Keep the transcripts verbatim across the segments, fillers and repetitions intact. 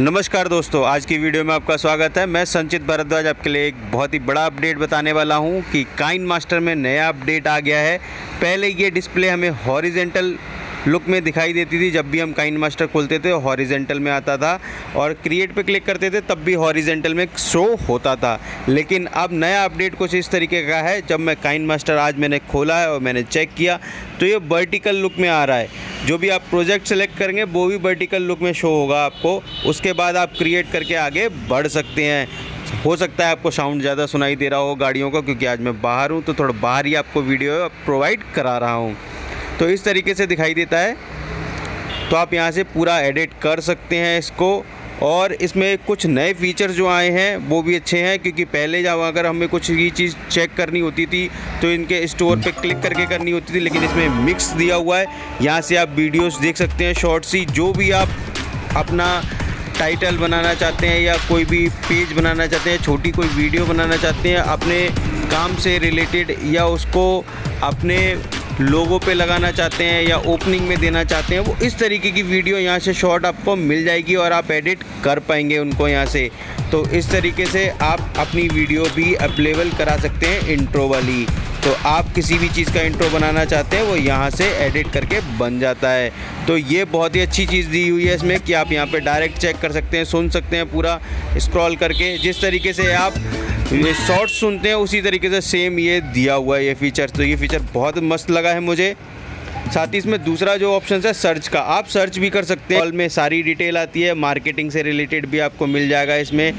नमस्कार दोस्तों, आज की वीडियो में आपका स्वागत है। मैं संचित भारद्वाज आपके लिए एक बहुत ही बड़ा अपडेट बताने वाला हूं कि काइनमास्टर में नया अपडेट आ गया है। पहले ये डिस्प्ले हमें हॉरिजेंटल लुक में दिखाई देती थी, जब भी हम काइनमास्टर खोलते थे हॉरिजेंटल में आता था और क्रिएट पे क्लिक करते थे तब भी हॉरिजेंटल में शो होता था। लेकिन अब नया अपडेट कुछ इस तरीके का है, जब मैं काइनमास्टर आज मैंने खोला है और मैंने चेक किया तो ये वर्टिकल लुक में आ रहा है। जो भी आप प्रोजेक्ट सेलेक्ट करेंगे वो भी वर्टिकल लुक में शो होगा आपको। उसके बाद आप क्रिएट करके आगे बढ़ सकते हैं। हो सकता है आपको साउंड ज़्यादा सुनाई दे रहा हो गाड़ियों का, क्योंकि आज मैं बाहर हूँ तो थोड़ा बाहर ही आपको वीडियो प्रोवाइड करा रहा हूँ। तो इस तरीके से दिखाई देता है, तो आप यहाँ से पूरा एडिट कर सकते हैं इसको। और इसमें कुछ नए फीचर्स जो आए हैं वो भी अच्छे हैं, क्योंकि पहले जब अगर हमें कुछ ये चीज़ चेक करनी होती थी तो इनके स्टोर पे क्लिक करके करनी होती थी, लेकिन इसमें मिक्स दिया हुआ है। यहाँ से आप वीडियोस देख सकते हैं, शॉर्ट्स ही, जो भी आप अपना टाइटल बनाना चाहते हैं या कोई भी पेज बनाना चाहते हैं, छोटी कोई वीडियो बनाना चाहते हैं अपने काम से रिलेटेड, या उसको अपने लोगों पे लगाना चाहते हैं या ओपनिंग में देना चाहते हैं, वो इस तरीके की वीडियो यहाँ से शॉर्ट आपको मिल जाएगी और आप एडिट कर पाएंगे उनको यहाँ से। तो इस तरीके से आप अपनी वीडियो भी अवेलेबल करा सकते हैं, इंट्रो वाली। तो आप किसी भी चीज़ का इंट्रो बनाना चाहते हैं वो यहाँ से एडिट करके बन जाता है। तो ये बहुत ही अच्छी चीज़ दी हुई है इसमें कि आप यहाँ पे डायरेक्ट चेक कर सकते हैं, सुन सकते हैं पूरा स्क्रॉल करके। जिस तरीके से आप ये शॉर्ट्स सुनते हैं उसी तरीके से सेम ये दिया हुआ है ये फीचर। तो ये फीचर बहुत मस्त लगा है मुझे। साथ ही इसमें दूसरा जो ऑप्शन है सर्च का, आप सर्च भी कर सकते हैं। ऑल में सारी डिटेल आती है, मार्केटिंग से रिलेटेड भी आपको मिल जाएगा इसमें,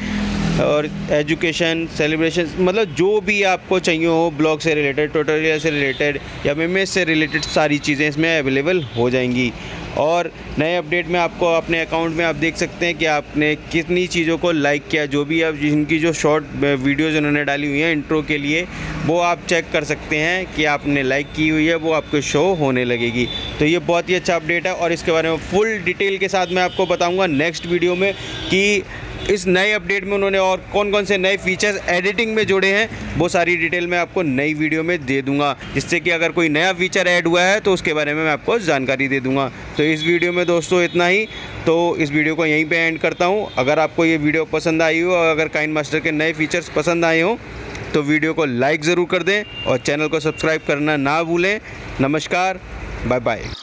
और एजुकेशन, सेलिब्रेशन, मतलब जो भी आपको चाहिए हो, ब्लॉग से रिलेटेड, ट्यूटोरियल से रिलेटेड या मेमेज से रिलेटेड सारी चीज़ें इसमें अवेलेबल हो जाएंगी। और नए अपडेट में आपको अपने अकाउंट में आप देख सकते हैं कि आपने कितनी चीज़ों को लाइक किया। जो भी आप जिनकी जो शॉर्ट वीडियोज़ उन्होंने डाली हुई हैं इंट्रो के लिए, वो आप चेक कर सकते हैं कि आपने लाइक की हुई है, वो आपको शो होने लगेगी। तो ये बहुत ही अच्छा अपडेट है और इसके बारे में फुल डिटेल के साथ मैं आपको बताऊँगा नेक्स्ट वीडियो में कि इस नए अपडेट में उन्होंने और कौन कौन से नए फीचर्स एडिटिंग में जोड़े हैं। वो सारी डिटेल मैं आपको नई वीडियो में दे दूंगा, जिससे कि अगर कोई नया फीचर ऐड हुआ है तो उसके बारे में मैं आपको जानकारी दे दूंगा। तो इस वीडियो में दोस्तों इतना ही, तो इस वीडियो को यहीं पे एंड करता हूं। अगर आपको ये वीडियो पसंद आई हो और अगर काइनमास्टर के नए फीचर्स पसंद आए हों तो वीडियो को लाइक ज़रूर कर दें और चैनल को सब्सक्राइब करना ना भूलें। नमस्कार, बाय बाय।